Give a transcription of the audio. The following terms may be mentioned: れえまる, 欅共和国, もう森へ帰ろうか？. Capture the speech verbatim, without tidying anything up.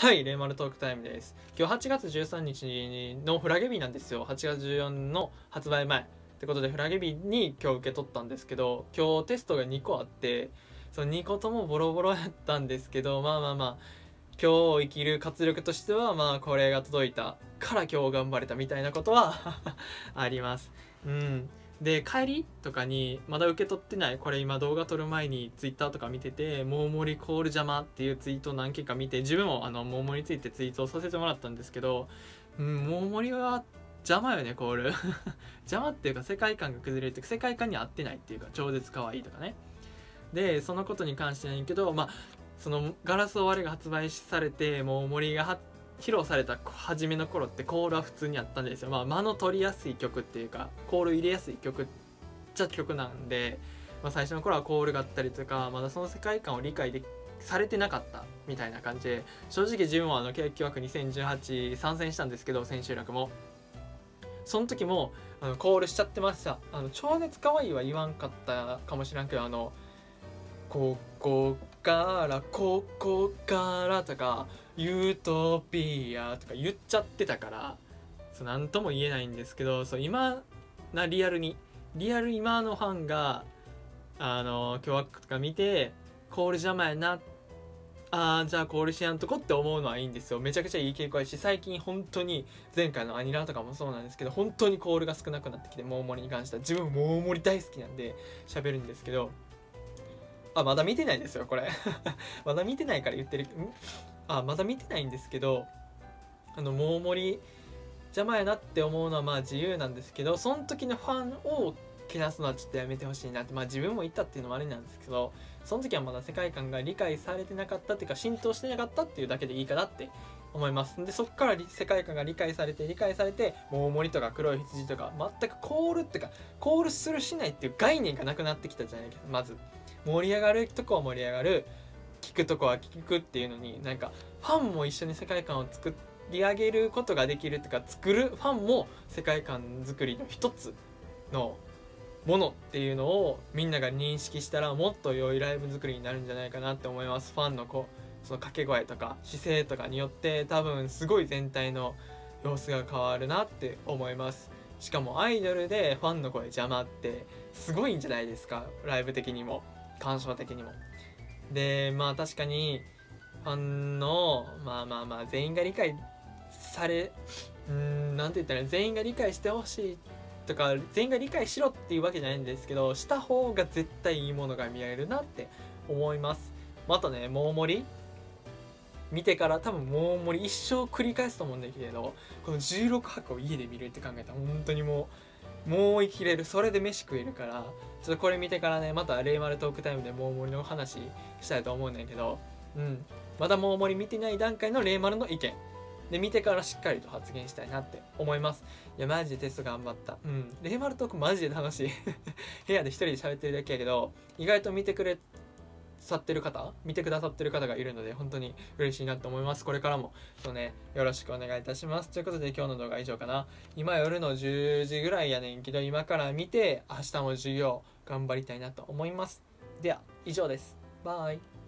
はい、レイマルトークタイムです。今日はちがつじゅうさんにちのフラゲ日なんですよ。はちがつじゅうよっかの発売前ってことでフラゲ日に今日受け取ったんですけど、今日テストがにこあって、そのにこともボロボロやったんですけど、まあまあまあ今日を生きる活力としては、まあこれが届いたから今日頑張れたみたいなことはあります。うん。で帰りとかにまだ受け取ってない、これ今動画撮る前にツイッターとか見てて、もう森コール邪魔っていうツイートを何件か見て、自分もあのもう森についてツイートをさせてもらったんですけど、うん、もう森は邪魔よね、コール邪魔っていうか、世界観が崩れるっていうか、世界観に合ってないっていうか、超絶可愛いとかね。でそのことに関してはいいけど、まあそのガラスを割れが発売されて、もう森が披露された初めの頃ってコールは普通にあったんですよ。まあ、間の取りやすい曲っていうか、コール入れやすい曲っちゃ曲なんで、まあ、最初の頃はコールがあったりとか、まだその世界観を理解でされてなかったみたいな感じで、正直自分はあの景気枠にせんじゅうはち参戦したんですけど、千秋楽もその時もあのコールしちゃってました。あの超熱可愛いは言わんかったかもしれんけど、あのここからここからとかユートピアとか言っちゃってたから、そう何とも言えないんですけど、そう今なリアルにリアル今のファンがあの今日はとか見てコール邪魔やな、あーじゃあコールしやんとこって思うのはいいんですよ。めちゃくちゃいい傾向やし、最近本当に前回のアニラとかもそうなんですけど、本当にコールが少なくなってきて、モーモリに関しては自分モーモリ大好きなんで喋るんですけど、あまだ見てないですよこれまだ見てないから言ってるん、あまだ見てないんですけど、あのもう森邪魔やなって思うのはまあ自由なんですけど、その時のファンをけなすのはちょっとやめてほしいなって、まあ自分も言ったっていうのもあれなんですけど、その時はまだ世界観が理解されてなかったっていうか、浸透してなかったっていうだけでいいかなって思います。でそっから世界観が理解されて理解されて、もう森とか黒い羊とか全くコールっていうか、コールするしないっていう概念がなくなってきたじゃないか。まず盛り上がるとこは盛り上がる、聞くとこは聞くっていうのに、なんかファンも一緒に世界観を作り上げることができるとか、作るファンも世界観作りの一つのものっていうのをみんなが認識したら、もっと良いライブ作りになるんじゃないかなって思います。ファンのこうその掛け声とか姿勢とかによって、多分すごい全体の様子が変わるなって思います。しかもアイドルでファンの声邪魔ってすごいんじゃないですか、ライブ的にも鑑賞的にも。でまあ確かにファンのまあまあまあ全員が理解され、うーんなんて言ったら、全員が理解してほしいとか全員が理解しろっていうわけじゃないんですけど、した方が絶対いいものが見られるなって思います。またね、もう森見てから多分もう森一生繰り返すと思うんだけど、このじゅうろくはくを家で見るって考えたら本当にもうもう生きれる、それで飯食えるから、ちょっとこれ見てからね、またレイマルトークタイムでもう森の話したいと思うんだけど、うん、まだもう森見てない段階のレイマルの意見で見てからしっかりと発言したいなって思います。いやマジでテスト頑張った、うんレイマルトークマジで楽しい部屋で一人で喋ってるだけやけど、意外と見てくれさってる方見てくださってる方がいるので、本当に嬉しいなと思います。これからもそうね、よろしくお願いいたします。ということで今日の動画は以上かな。今夜のじゅうじぐらいやねんけど、今から見て明日も授業頑張りたいなと思います。では以上です。バイ。